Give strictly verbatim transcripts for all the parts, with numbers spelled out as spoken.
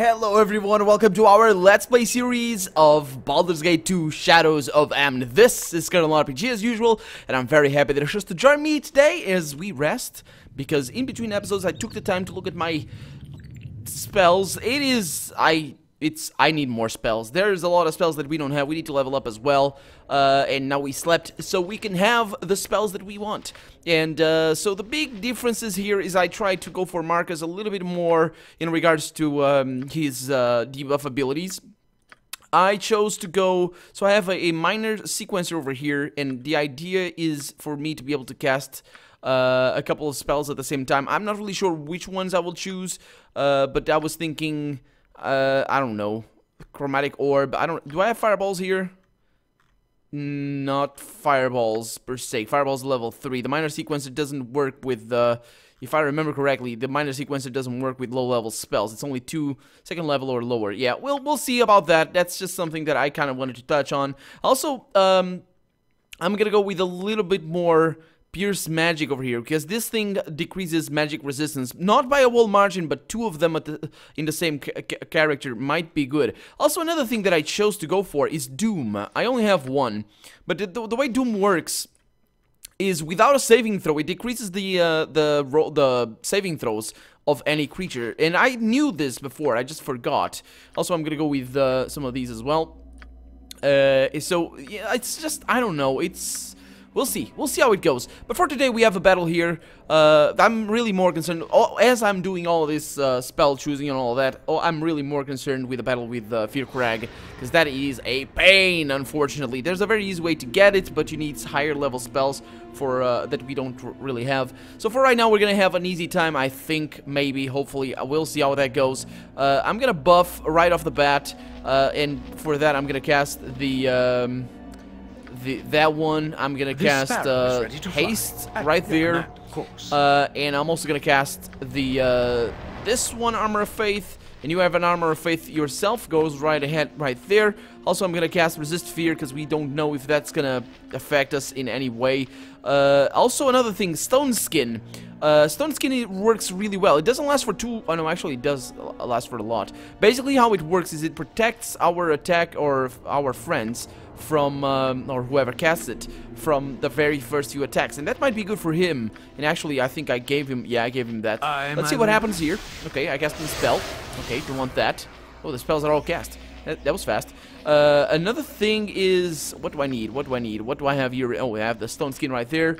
Hello everyone, welcome to our Let's Play series of Baldur's Gate two Shadows of Amn. This is Colonel R P G as usual, and I'm very happy that you're just to join me today as we rest, because in between episodes I took the time to look at my spells. It is... I... It's... I need more spells. There's a lot of spells that we don't have. We need to level up as well. Uh, and now we slept, so we can have the spells that we want. And uh, so the big differences here is I try to go for Marcus a little bit more in regards to um, his uh, debuff abilities. I chose to go... So I have a, a minor sequencer over here, and the idea is for me to be able to cast... Uh, a couple of spells at the same time. I'm not really sure which ones I will choose, uh, but I was thinking, uh, I don't know, Chromatic orb. I don't. Do I have fireballs here? Not fireballs per se. Fireballs level three. The minor sequencer doesn't work with the. If I remember correctly, the minor sequencer doesn't work with low-level spells. It's only two second level or lower. Yeah, we'll we'll see about that. That's just something that I kind of wanted to touch on. Also, um, I'm gonna go with a little bit more Pierce magic over here, because this thing decreases magic resistance, not by a whole margin, but two of them at the, in the same ca character might be good. Also, another thing that I chose to go for is Doom. I only have one, but the, the, the way Doom works is without a saving throw, it decreases the uh, the ro the saving throws of any creature, and I knew this before, I just forgot. Also, I'm gonna go with uh, some of these as well. Uh, so, yeah, it's just, I don't know, it's... We'll see. We'll see how it goes. But for today, we have a battle here. Uh, I'm really more concerned, oh, as I'm doing all this uh, spell choosing and all that, oh, I'm really more concerned with the battle with uh, Firkraag, because that is a pain, unfortunately. There's a very easy way to get it, but you need higher level spells for uh, that we don't really have. So for right now, we're going to have an easy time, I think, maybe, hopefully. We'll see how that goes. Uh, I'm going to buff right off the bat, uh, and for that, I'm going to cast the... Um, The, that one, I'm gonna cast uh, Haste right there, uh, and I'm also gonna cast the uh, this one, Armor of Faith, and you have an Armor of Faith yourself, goes right ahead right there. Also, I'm gonna cast Resist Fear, because we don't know if that's gonna affect us in any way. Uh, also, another thing, Stone Skin. Uh, Stone Skin, it works really well. It doesn't last for two... Oh, no, actually, it does last for a lot. Basically, how it works is it protects our attack or our friends from... Um, or whoever casts it, from the very first few attacks. And that might be good for him. And actually, I think I gave him... Yeah, I gave him that. Uh, Let's see what happens here. Okay, I cast the spell. Okay, don't want that. Oh, the spells are all cast. That, that was fast. Uh, another thing is... What do I need? What do I need? What do I have here? Oh, we have the Stone Skin right there.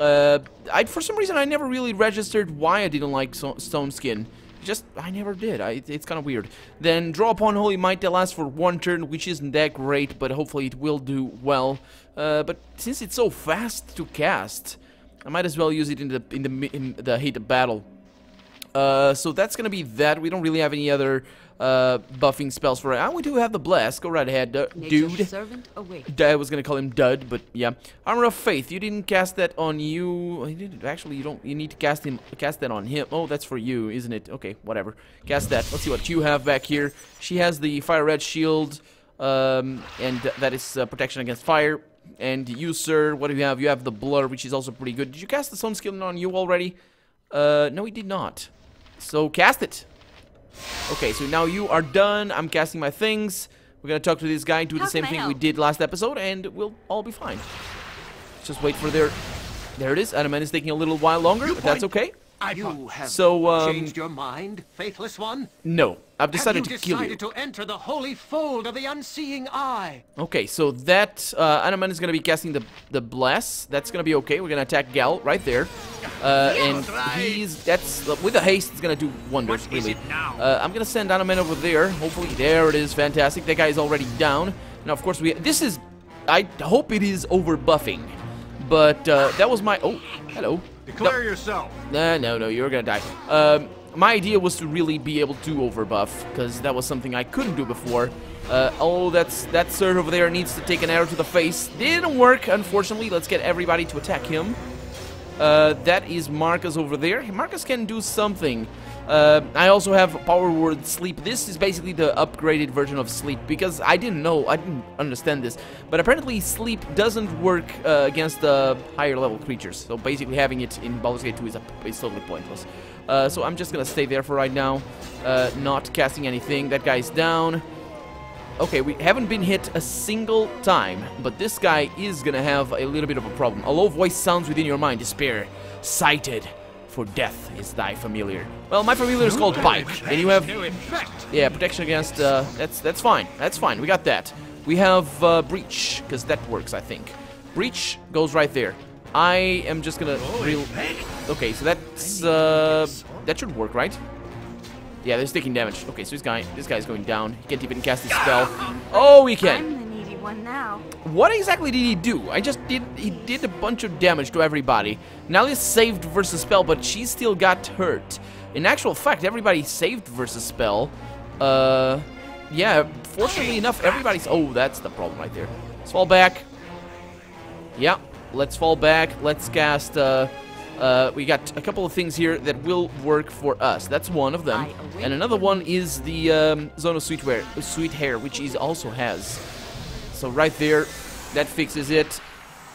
Uh, I, for some reason, I never really registered why I didn't like so Stone Skin. Just, I never did. I, it's kind of weird. Then, Draw upon holy might. That lasts for one turn, which isn't that great, but hopefully it will do well. Uh, but since it's so fast to cast, I might as well use it in the in the, in the heat of battle. Uh, so that's gonna be that. We don't really have any other uh, buffing spells for it. And we do have the blast. Go right ahead, uh, dude. I was gonna call him Dud, but yeah. Armor of Faith. You didn't cast that on you. You didn't, actually, you don't. You need to cast him. Cast that on him. Oh, that's for you, isn't it? Okay, whatever. Cast that. Let's see what you have back here. She has the fire red shield, um, and that is uh, protection against fire. And you, sir, what do you have? You have the blur, which is also pretty good. Did you cast the sun skill on you already? Uh, no, he did not. So, cast it. Okay, so now you are done. I'm casting my things. We're gonna talk to this guy, do the same thing we did last episode, and we'll all be fine. Just wait for their... There it is. Adaman is taking a little while longer, but that's okay. You have so, um, changed your mind, faithless one? No. I've decided to kill you. Have you decided to enter the holy fold of the Unseeing Eye? Okay, so that... Uh, Adaman is gonna be casting the, the Bless. That's gonna be okay. We're gonna attack Gal right there. Uh, and he's, that's, uh, with the haste, it's gonna do wonders, really. Uh, I'm gonna send Anaman over there, hopefully, there it is, fantastic, that guy is already down. Now, of course, we, this is, I hope it is over buffing, but, uh, that was my, oh, hello. Declare no. yourself. Uh, no, no, you're gonna die. Um, my idea was to really be able to over buff, because that was something I couldn't do before. Uh, oh, that's, that sir over there needs to take an arrow to the face. Didn't work, unfortunately, let's get everybody to attack him. Uh, that is Marcus over there. Marcus can do something. Uh, I also have Power Word Sleep. This is basically the upgraded version of Sleep, because I didn't know, I didn't understand this. But apparently Sleep doesn't work uh, against the uh, higher level creatures. So basically having it in Baldur's Gate two is, a, is totally pointless. Uh, so I'm just gonna stay there for right now, uh, not casting anything. That guy's down. Okay, we haven't been hit a single time, but this guy is gonna have a little bit of a problem. A low voice sounds within your mind. Despair, sighted, for death is thy familiar. Well, my familiar is called Bite, and you have, yeah, protection against, uh, that's, that's fine, that's fine, we got that. We have, uh, Breach, because that works, I think. Breach goes right there. I am just gonna real... Okay, so that's, uh, that should work, right? Yeah, they're taking damage. Okay, so this guy, this guy's going down. He can't even cast his spell. Oh, he can. I'm the needy one now. What exactly did he do? I just did. He did a bunch of damage to everybody. Nalia saved versus spell, but she still got hurt. In actual fact, everybody saved versus spell. Uh, yeah. Fortunately enough, everybody's. Oh, that's the problem right there. Let's fall back. Yeah, let's fall back. Let's cast. Uh, Uh, we got a couple of things here that will work for us. That's one of them. And another one is the um, Zone of Sweet Air, Sweet Air, which he also has. So right there, that fixes it.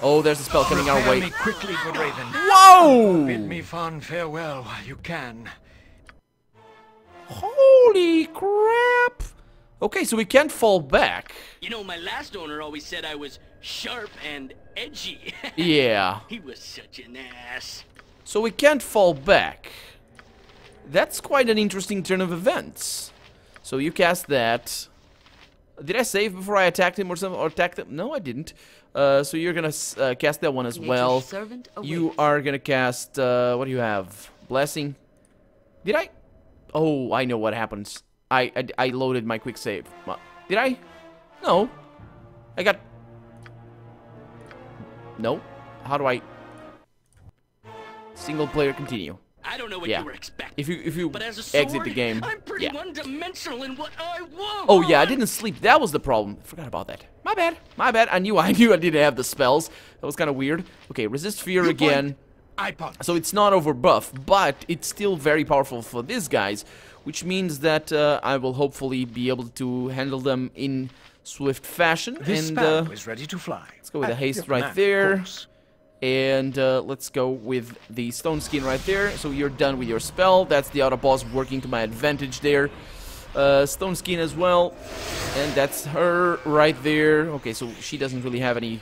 Oh, there's a spell coming our way. Quickly, good Raven. Whoa! Bid me fond farewell while you can. Holy crap! Okay, so we can't fall back. You know, my last owner always said I was sharp and edgy. Yeah. He was such an ass. So we can't fall back. That's quite an interesting turn of events. So you cast that. Did I save before I attacked him or something? Or attacked him? No, I didn't. Uh, so you're gonna uh, cast that one as well. You are gonna cast. Uh, what do you have? Blessing. Did I? Oh, I know what happens. I I, I loaded my quick save. Did I? No. I got. No. How do I? Single player continue. I don't know what yeah. you were expecting. If you if you but as a sword, exit the game, I'm pretty yeah. one-dimensional in what I want. Oh yeah, I didn't sleep. That was the problem. Forgot about that. My bad. My bad. I knew I knew I didn't have the spells. That was kind of weird. Okay, resist fear you again. iPod. So it's not over buff, but it's still very powerful for these guys, which means that uh, I will hopefully be able to handle them in swift fashion. This and uh, is ready to fly. Let's go with At the haste right man, there. And uh, let's go with the Stone Skin right there. So you're done with your spell. That's the auto boss working to my advantage there. Uh, Stone Skin as well. And that's her right there. Okay, so she doesn't really have any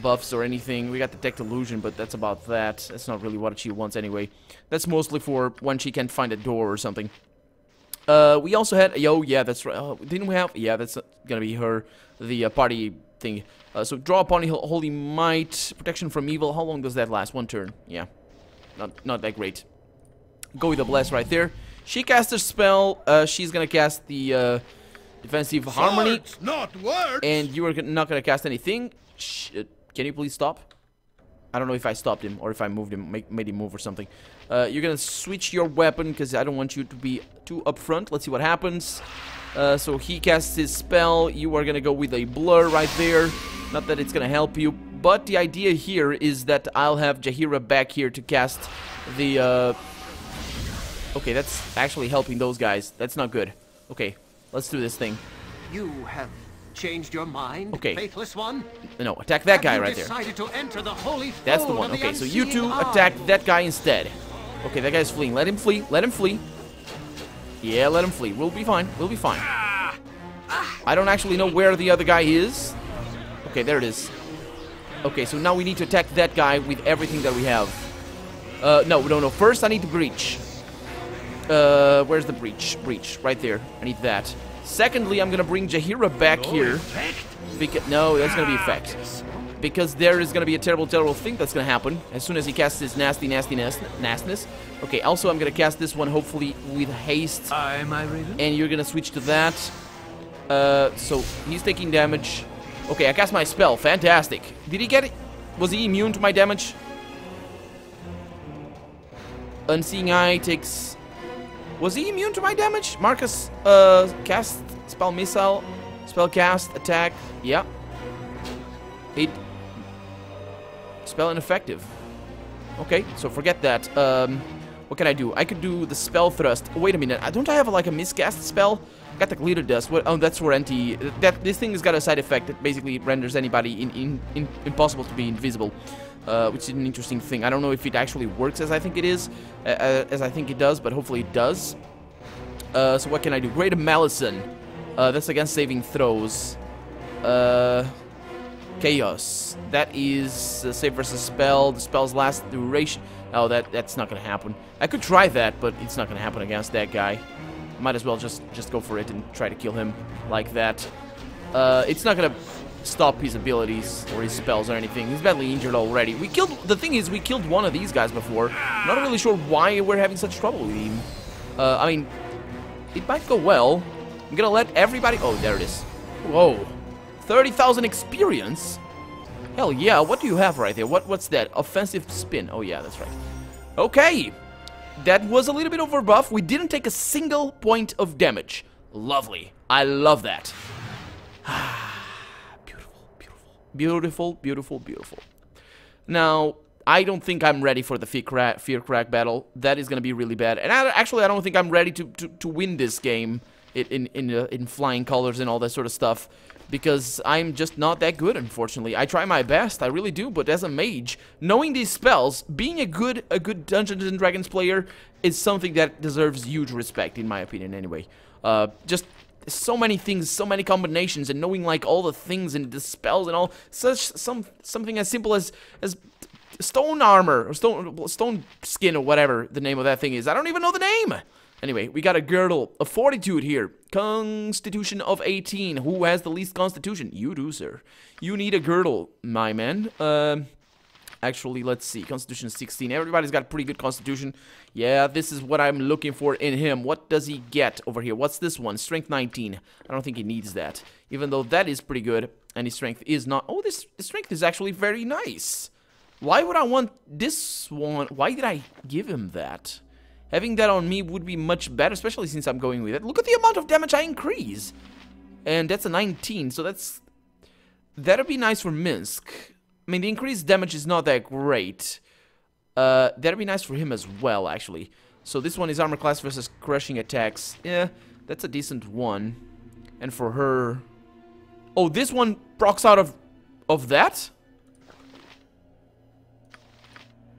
buffs or anything. We got Detect Illusion, but that's about that. That's not really what she wants anyway. That's mostly for when she can't find a door or something. Uh, we also had... Yo, yeah, that's right. Oh, didn't we have... Yeah, that's gonna be her. The uh, party... thing. Uh, so draw upon holy might, protection from evil. How long does that last? One turn. Yeah, not not that great. Go with the bless right there. She casts her spell. Uh, she's gonna cast the uh, defensive Swords, harmony. Not words. And you are not gonna cast anything. Sh uh, can you please stop? I don't know if I stopped him or if I moved him, make, made him move or something. Uh, you're gonna switch your weapon because I don't want you to be too upfront. Let's see what happens. Uh, so he casts his spell. You are gonna go with a blur right there. Not that it's gonna help you, but the idea here is that I'll have Jaheira back here to cast the uh... Okay, that's actually helping those guys. That's not good. Okay, let's do this thing. You have changed your mind, okay. Faithless one? No, attack that have guy right there. To enter the holy that's the one. Okay, the so you two eye. attack that guy instead. Okay, that guy's fleeing. Let him flee. Let him flee. Yeah, let him flee. We'll be fine. We'll be fine. I don't actually know where the other guy is. Okay, there it is. Okay, so now we need to attack that guy with everything that we have. Uh, no, no, no. First, I need to breach. Uh, where's the breach? Breach. Right there. I need that. Secondly, I'm going to bring Jaheira back here. Because no, that's going to be effect. Because there is going to be a terrible, terrible thing that's going to happen as soon as he casts his nasty, nasty, nasty, nastiness. Okay, also I'm going to cast this one, hopefully, with haste. I am I Raven? And you're going to switch to that. Uh, so, he's taking damage. Okay, I cast my spell. Fantastic. Did he get it? Was he immune to my damage? Unseeing Eye takes... Was he immune to my damage? Marcus, uh, cast, spell missile, spell cast, attack. Yeah. It... Spell ineffective. Okay, so forget that. Um, what can I do? I could do the spell thrust. Wait a minute. Don't I have like a miscast spell? Got the glitter dust. What, oh, that's for anti. That this thing has got a side effect that basically renders anybody in, in, in, impossible to be invisible, uh, which is an interesting thing. I don't know if it actually works as I think it is, uh, as I think it does, but hopefully it does. Uh, so what can I do? Greater Malison. Uh, that's against saving throws. Uh, Chaos. That is uh, save versus spell. The spell's last duration. Oh, that that's not gonna happen. I could try that, but it's not gonna happen against that guy. Might as well just just go for it and try to kill him like that. Uh, it's not gonna stop his abilities or his spells or anything. He's badly injured already. We killed. The thing is, we killed one of these guys before. Not really sure why we're having such trouble with him. Uh, I mean, it might go well. I'm gonna let everybody. Oh, there it is. Whoa, thirty thousand experience. Hell yeah, what do you have right there? What What's that? Offensive spin. Oh yeah, that's right. Okay. That was a little bit over buff. We didn't take a single point of damage. Lovely. I love that. Beautiful, beautiful. Beautiful, beautiful, beautiful. Now, I don't think I'm ready for the Firkraag battle. That is going to be really bad. And I, actually, I don't think I'm ready to, to, to win this game in, in, in, uh, in flying colors and all that sort of stuff. Because I'm just not that good, unfortunately. I try my best, I really do, but as a mage, knowing these spells, being a good a good Dungeons and Dragons player is something that deserves huge respect, in my opinion, anyway. Uh, just so many things, so many combinations, and knowing, like, all the things and the spells and all, such some something as simple as, as stone armor, or stone, stone skin, or whatever the name of that thing is. I don't even know the name! Anyway, we got a Girdle of Fortitude here. Constitution of eighteen. Who has the least constitution? You do, sir. You need a girdle, my man. Um, actually, let's see. Constitution sixteen. Everybody's got pretty good constitution. Yeah, this is what I'm looking for in him. What does he get over here? What's this one? Strength nineteen. I don't think he needs that. Even though that is pretty good. And his strength is not... Oh, this strength is actually very nice. Why would I want this one? Why did I give him that? Having that on me would be much better, especially since I'm going with it. Look at the amount of damage I increase. And that's a nineteen, so that's... That'd be nice for Minsc. I mean, the increased damage is not that great. Uh, that'd be nice for him as well, actually. So this one is armor class versus crushing attacks. Yeah, that's a decent one. And for her... Oh, this one procs out of... Of that?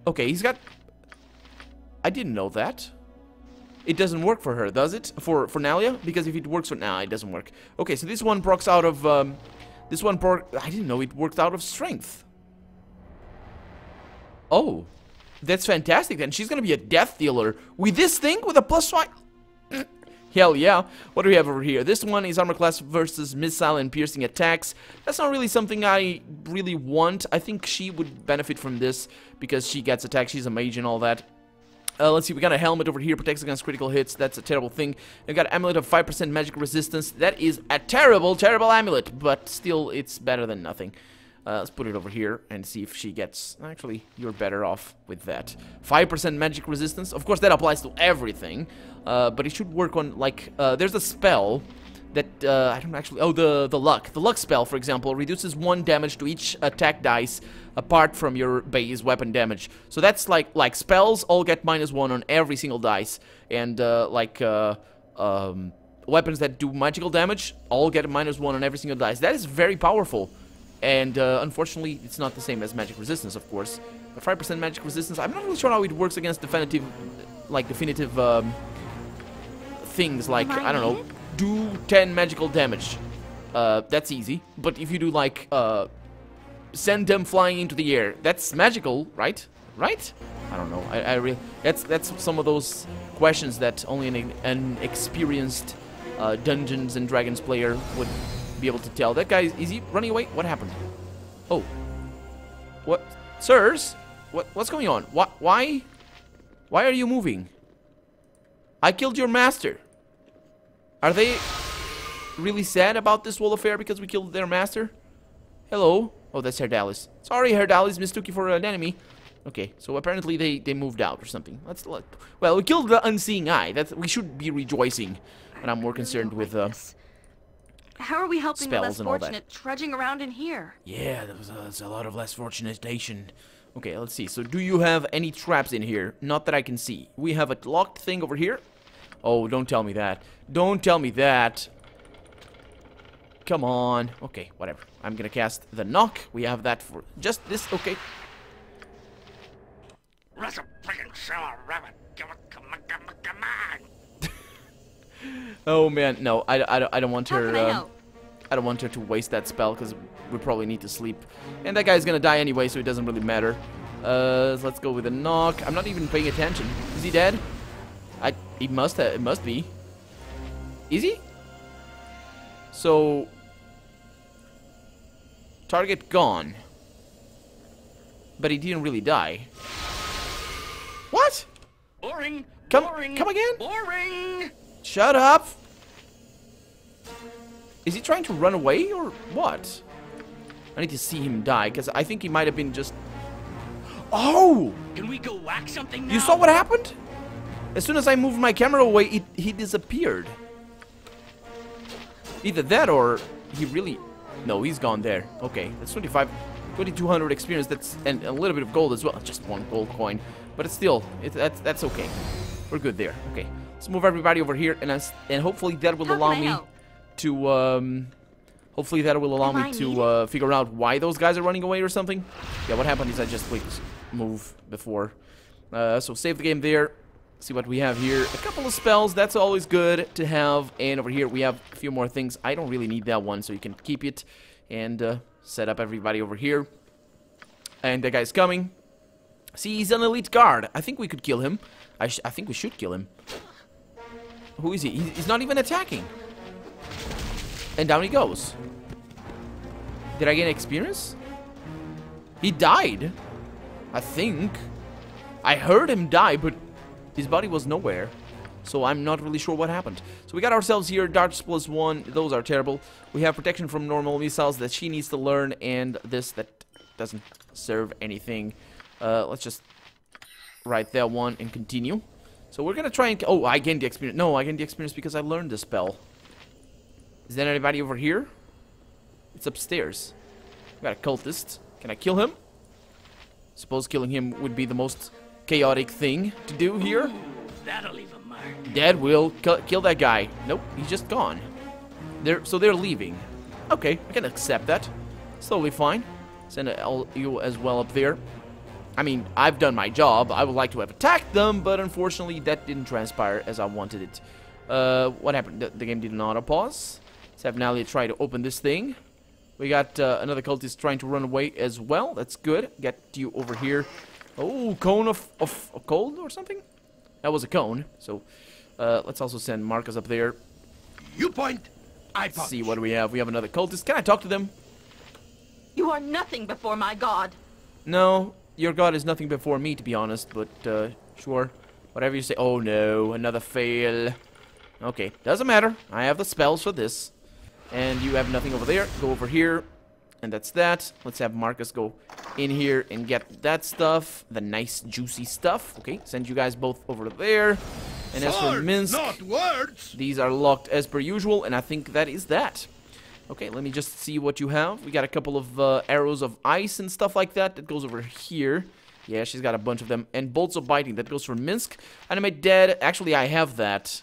Okay, he's got... I didn't know that. It doesn't work for her, does it? For for Nalia? Because if it works for... Nah, it doesn't work. Okay, so this one procs out of... Um, this one proc... I didn't know it worked out of strength. Oh. That's fantastic, then. She's going to be a death dealer. With this thing? With a plus five? Hell yeah. What do we have over here? This one is armor class versus missile and piercing attacks. That's not really something I really want. I think she would benefit from this because she gets attacked. She's a mage and all that. Uh, let's see, we got a helmet over here, protects against critical hits, that's a terrible thing. We got an amulet of five percent magic resistance, that is a terrible, terrible amulet, but still, it's better than nothing. Uh, let's put it over here and see if she gets... Actually, you're better off with that. five percent magic resistance, of course that applies to everything, uh, but it should work on, like, uh, there's a spell that, uh, I don't actually... Oh, the, the luck. The luck spell, for example, reduces one damage to each attack dice apart from your base weapon damage. So that's like, like spells all get minus one on every single dice. And, uh, like, uh, um, weapons that do magical damage all get a minus one on every single dice. That is very powerful. And, uh, unfortunately, it's not the same as magic resistance, of course. But five percent magic resistance, I'm not really sure how it works against definitive, like, definitive, um, things like, I don't know... Do ten magical damage. Uh, that's easy. But if you do like, uh, send them flying into the air, that's magical, right? Right? I don't know. I, I really. That's that's some of those questions that only an, an experienced uh, Dungeons and Dragons player would be able to tell. That guy, is he running away? What happened? Oh, what, sirs? What what's going on? Why why why are you moving? I killed your master. Are they really sad about this whole affair because we killed their master? Hello. Oh, that's Herdalis. Sorry, Herdalis, mistook you for an enemy. Okay, so apparently they, they moved out or something. Let's look. Well, we killed the Unseeing Eye. That's, we should be rejoicing. And I'm more concerned with uh, how are we helping the less fortunate trudging around in here? Yeah, there was a, there's a lot of less fortunate nation. Okay, let's see. So do you have any traps in here? Not that I can see. We have a locked thing over here. Oh, don't tell me that. Don't tell me that. Come on. Okay, whatever. I'm gonna cast the knock. We have that for just this. Okay. That's a freaking shower rabbit. Come on, come on, come on, come on. Oh man, no. I, I, I don't want her. How can I help? Uh, I don't want her to waste that spell because we probably need to sleep. And that guy's gonna die anyway, so it doesn't really matter. Uh, let's go with a knock. I'm not even paying attention. Is he dead? I. He must. Have, it must be. Is he? So. Target gone. But he didn't really die. What? Boring. Come. Boring, come again. Boring. Shut up. Is he trying to run away or what? I need to see him die because I think he might have been just. Oh! Can we go whack something now? You saw what happened? As soon as I moved my camera away, it, he disappeared. Either that or he really... No, he's gone there. Okay, that's twenty-five... twenty-two hundred experience, that's... And a little bit of gold as well. Just one gold coin. But it's still... It, that's, that's okay. We're good there. Okay. Let's move everybody over here, and I, and hopefully that will How allow me to... Um, hopefully that will allow me to uh, figure out why those guys are running away or something. Yeah, what happened is I just... Wait. Move before uh, so save the game there. See what we have here. A couple of spells, that's always good to have. And over here we have a few more things. I don't really need that one, so you can keep it and uh, set up everybody over here. And that guy's coming. See, he's an elite guard. I think we could kill him. I, sh I think we should kill him. Who is he? He's not even attacking. And down he goes. Did I get experience? He died, I think. I heard him die, but his body was nowhere. So I'm not really sure what happened. So we got ourselves here. Darts plus one. Those are terrible. We have protection from normal missiles that she needs to learn. And this that doesn't serve anything. Uh, let's just write that one and continue. So we're going to try and... Oh, I gained the experience. No, I gained the experience because I learned the spell. Is there anybody over here? It's upstairs. We got a cultist. Can I kill him? Suppose killing him would be the most chaotic thing to do here. Ooh, that'll leave a mark. Dad will kill that guy. Nope, he's just gone. They're, so they're leaving. Okay, I can accept that. It's totally fine. Send you as well up there. I mean, I've done my job. I would like to have attacked them, but unfortunately that didn't transpire as I wanted it. Uh, what happened? The, the game did not auto-pause. Let's have Nalia try to open this thing. We got uh, another cultist trying to run away as well. That's good. Get you over here. Oh, cone of, of, of cold or something? That was a cone. So uh, let's also send Marcus up there. You point. I punch. Let's see what do we have. We have another cultist. Can I talk to them? You are nothing before my god. No, your god is nothing before me, to be honest. But uh, sure, whatever you say. Oh no, another fail. Okay, doesn't matter. I have the spells for this. And you have nothing over there. Go over here. And that's that. Let's have Marcus go in here and get that stuff. The nice juicy stuff. Okay, send you guys both over there. And as for Minsc, not words. These are locked as per usual. And I think that is that. Okay, let me just see what you have. We got a couple of uh, arrows of ice and stuff like that. That goes over here. Yeah, she's got a bunch of them. And bolts of biting. That goes for Minsc. Anime Dead. Actually, I have that.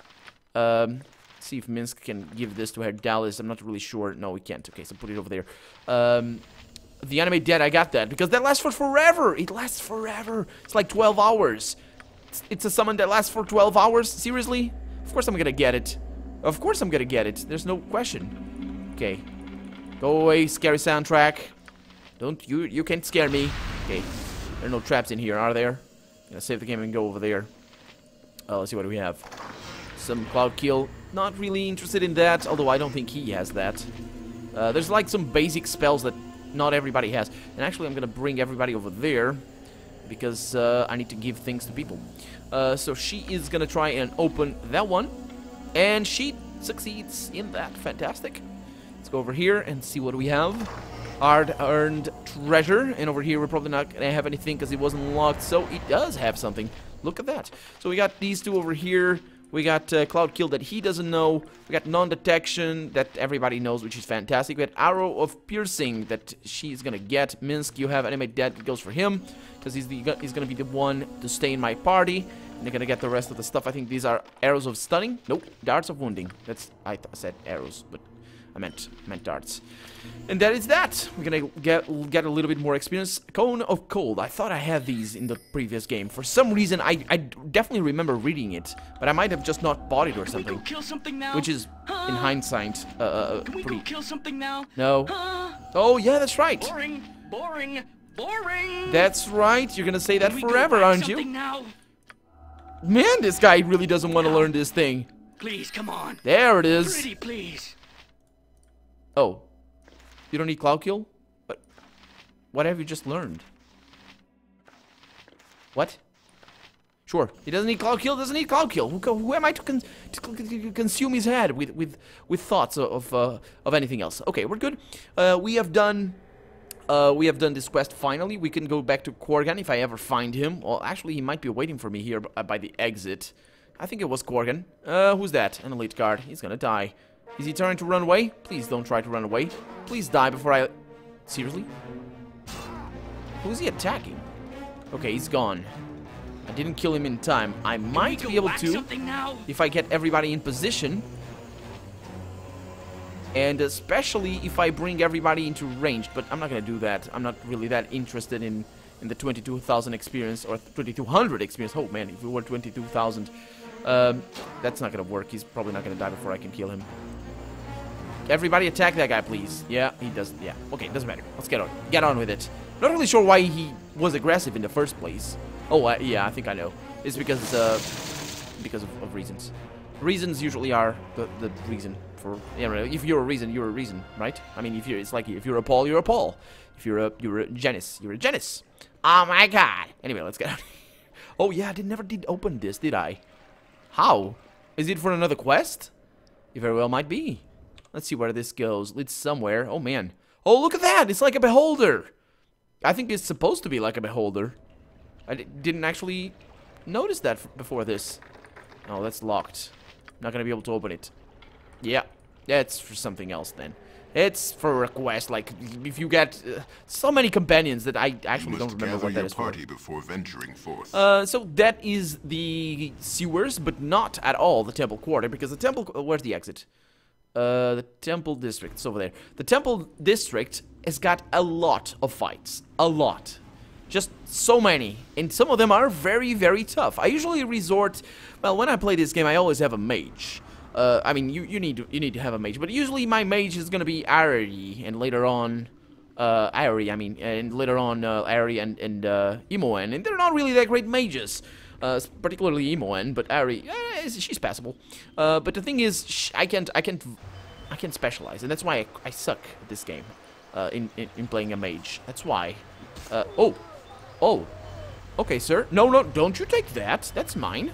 Um... See if Minsc can give this to Herdalis. I'm not really sure. No, we can't. Okay, so put it over there. Um, the Anime Dead, I got that. Because that lasts for forever. It lasts forever. It's like twelve hours. It's, it's a summon that lasts for twelve hours? Seriously? Of course I'm gonna get it. Of course I'm gonna get it. There's no question. Okay. Go away, scary soundtrack. Don't you... You can't scare me. Okay. There are no traps in here, are there? I'm gonna save the game and go over there. Uh, let's see what we have. Some Cloud Kill. Not really interested in that, although I don't think he has that. Uh, there's like some basic spells that not everybody has. And actually I'm gonna bring everybody over there because uh, I need to give things to people. Uh, so she is gonna try and open that one. And she succeeds in that. Fantastic. Let's go over here and see what we have. Hard-earned treasure. And over here we're probably not gonna have anything because it wasn't locked. So it does have something. Look at that. So we got these two over here. We got uh, Cloud Kill that he doesn't know. We got Non-Detection that everybody knows, which is fantastic. We got Arrow of Piercing that she's gonna get. Minsc, you have Anime Dead. It goes for him because he's the he's gonna be the one to stay in my party. They're gonna get the rest of the stuff. I think these are arrows of stunning. Nope, darts of wounding. That's I th said arrows, but I meant meant darts. And that is that. We're gonna get get a little bit more experience. Cone of Cold. I thought I had these in the previous game. For some reason, I I definitely remember reading it, but I might have just not bought it or something. Can we go kill something now? Which is, huh? in hindsight, uh, Can we pretty... go kill something now? No. Huh? Oh yeah, that's right. Boring, boring, boring. That's right. You're gonna say that forever, aren't you? Now? Man, this guy really doesn't want to learn this thing. Please, come on. There it is. Pretty, please. Oh, you don't need Cloud Kill? But what have you just learned? What? Sure, he doesn't need Cloud Kill. Doesn't need Cloud Kill. Who, who am I to, con to consume his head with with with thoughts of uh, of anything else? Okay, we're good. Uh, we have done. Uh, we have done this quest finally. We can go back to Korgan if I ever find him. Well, actually, he might be waiting for me here by the exit. I think it was Korgan. Uh, who's that? An elite guard. He's gonna die. Is he trying to run away? Please don't try to run away. Please die before I... Seriously? Who is he attacking? Okay, he's gone. I didn't kill him in time. I might be able to if I get everybody in position. And especially if I bring everybody into range, but I'm not gonna do that. I'm not really that interested in, in the twenty-two thousand experience or twenty-two hundred experience. Oh man, if we were twenty-two thousand, um, that's not gonna work. He's probably not gonna die before I can kill him. Everybody attack that guy, please. Yeah, he does. Yeah, okay, doesn't matter. Let's get on. Get on with it. Not really sure why he was aggressive in the first place. Oh, uh, yeah, I think I know. It's because uh, because of, of reasons. Reasons usually are the, the reason for, you know, if you're a reason, you're a reason, right? I mean, if you're, it's like if you're a Paul, you're a Paul. If you're a, you're a Janice, you're a Janice. Oh my god. Anyway, let's get out. Oh yeah, I did, never did open this, did I? How? Is it for another quest? It very well might be. Let's see where this goes. It's somewhere. Oh man. Oh, look at that. It's like a beholder. I think it's supposed to be like a beholder. I d didn't actually notice that f before this. Oh, that's locked. Not gonna be able to open it. Yeah, that's for something else then. It's for a quest. Like if you get uh, so many companions that I actually don't remember what that is. Party before venturing forth. Uh, so that is the sewers, but not at all the temple quarter, because the temple. Uh, where's the exit? Uh, the temple district. It's over there. The temple district has got a lot of fights. A lot. Just so many, and some of them are very, very tough. I usually resort, well, when I play this game, I always have a mage. Uh, I mean, you you need to, you need to have a mage, but usually my mage is gonna be Aerie, and later on, uh, Aerie. I mean, and later on uh, Aerie and and uh, Imoen, and they're not really that great mages, uh, particularly Imoen, but Aerie, eh, she's passable. Uh, but the thing is, sh I can't, I can't, I can't specialize, and that's why I, I suck at this game, uh, in, in in playing a mage. That's why. Uh, oh. Oh, okay, sir. No, no, don't you take that. That's mine.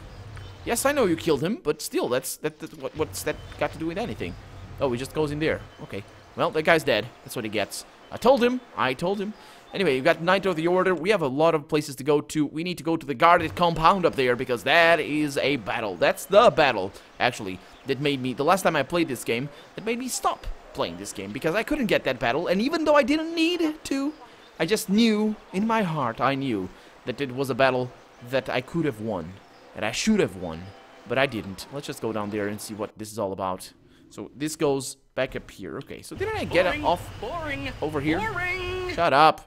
Yes, I know you killed him, but still, that's that. that what, what's that got to do with anything? Oh, he just goes in there. Okay. Well, that guy's dead. That's what he gets. I told him. I told him. Anyway, you've got Knight of the Order. We have a lot of places to go to. We need to go to the guarded compound up there because that is a battle. That's the battle, actually, that made me, the last time I played this game, that made me stop playing this game because I couldn't get that battle, and even though I didn't need to, I just knew, in my heart, I knew that it was a battle that I could have won, that I should have won, but I didn't. Let's just go down there and see what this is all about. So this goes back up here. Okay, so didn't I get boring, off boring, over here? Boring. Shut up.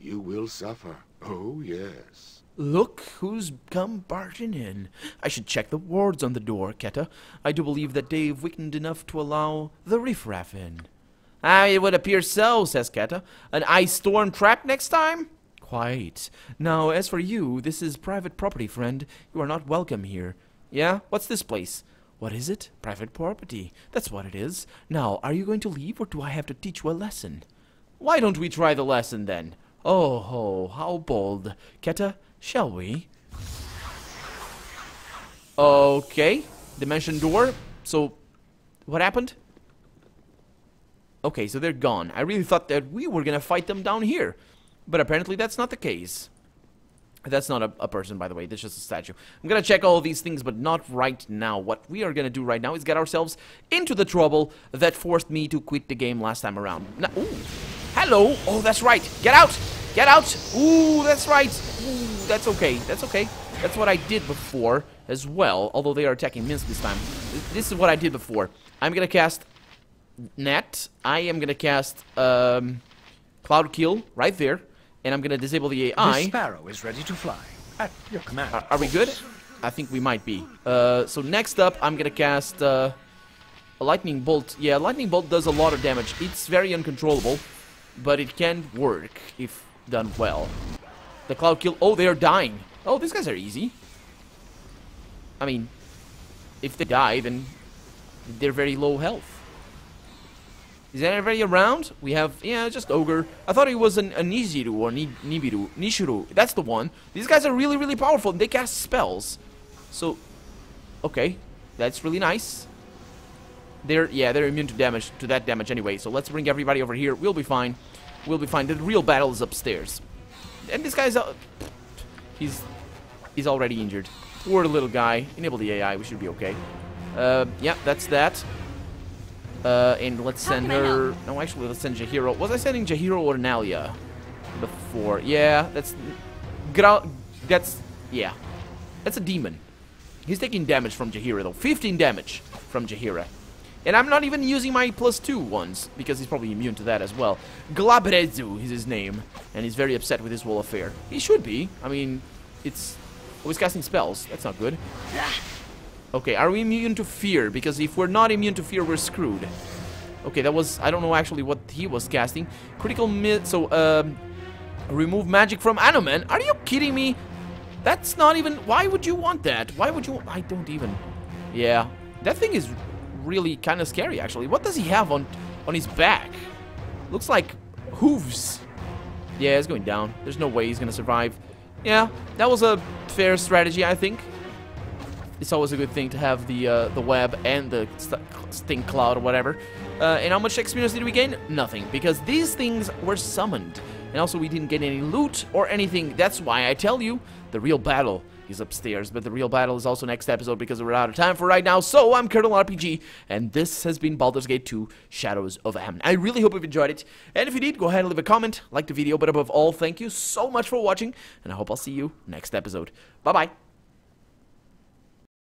You will suffer. Oh, yes. Look who's come barging in. I should check the wards on the door, Ketta. I do believe that they've weakened enough to allow the riffraff in. Ah, it would appear so, says Ketta. An ice storm trap next time? Quite. Now, as for you, this is private property, friend. You are not welcome here. Yeah? What's this place? What is it? Private property. That's what it is. Now, are you going to leave, or do I have to teach you a lesson? Why don't we try the lesson, then? Oh, oh how bold. Ketta, shall we? Okay. Dimension door. So, what happened? Okay, so they're gone. I really thought that we were gonna fight them down here. But apparently that's not the case. That's not a, a person, by the way. That's just a statue. I'm gonna check all these things, but not right now. What we are gonna do right now is get ourselves into the trouble that forced me to quit the game last time around. Now, ooh. Hello! Oh, that's right. Get out! Get out! Ooh, that's right. Ooh, that's okay. That's okay. That's what I did before as well, although they are attacking Minsc this time. This is what I did before. I'm gonna cast Net. I am gonna cast um, Cloud Kill right there, and I'm gonna disable the A I. The sparrow is ready to fly at your command. Are, are we good? I think we might be. Uh, so next up, I'm gonna cast uh, a Lightning Bolt. Yeah, Lightning Bolt does a lot of damage. It's very uncontrollable, but it can work if done well. The Cloud Kill. Oh, they are dying. Oh, these guys are easy. I mean, if they die, then they're very low health. Is anybody around? We have, yeah, just Ogre. I thought it was an, an Nibiru or Ni, Nibiru. Nishuru. That's the one. These guys are really, really powerful, and they cast spells. So, okay. That's really nice. They're, yeah, they're immune to damage, to that damage anyway. So let's bring everybody over here. We'll be fine. We'll be fine. The real battle is upstairs. And this guy's, uh, he's, he's already injured. Poor little guy. Enable the A I. We should be okay. Uh, yeah, that's that. Uh, and let's send her... No, actually, let's send Jaheira. Was I sending Jaheira or Nalia before? Yeah, that's... That's... Yeah. That's a demon. He's taking damage from Jaheira, though. fifteen damage from Jaheira. And I'm not even using my plus two ones, because he's probably immune to that as well. Glabrezu is his name, and he's very upset with his whole affair. He should be. I mean, it's... Oh, he's casting spells. That's not good. Okay, are we immune to fear? Because if we're not immune to fear, we're screwed. Okay, that was... I don't know actually what he was casting. Critical myth... So, um... remove magic from Anoman? Are you kidding me? That's not even... Why would you want that? Why would you... I don't even... Yeah. That thing is really kind of scary, actually. What does he have on, on his back? Looks like hooves. Yeah, it's going down. There's no way he's gonna survive. Yeah, that was a fair strategy, I think. It's always a good thing to have the uh, the web and the st stink cloud or whatever. Uh, and how much experience did we gain? Nothing, because these things were summoned. And also we didn't get any loot or anything. That's why I tell you, the real battle is upstairs. But the real battle is also next episode, because we're out of time for right now. So I'm Colonel R P G, and this has been Baldur's Gate two Shadows of Amn. I really hope you've enjoyed it. And if you did, go ahead and leave a comment, like the video. But above all, thank you so much for watching. And I hope I'll see you next episode. Bye-bye.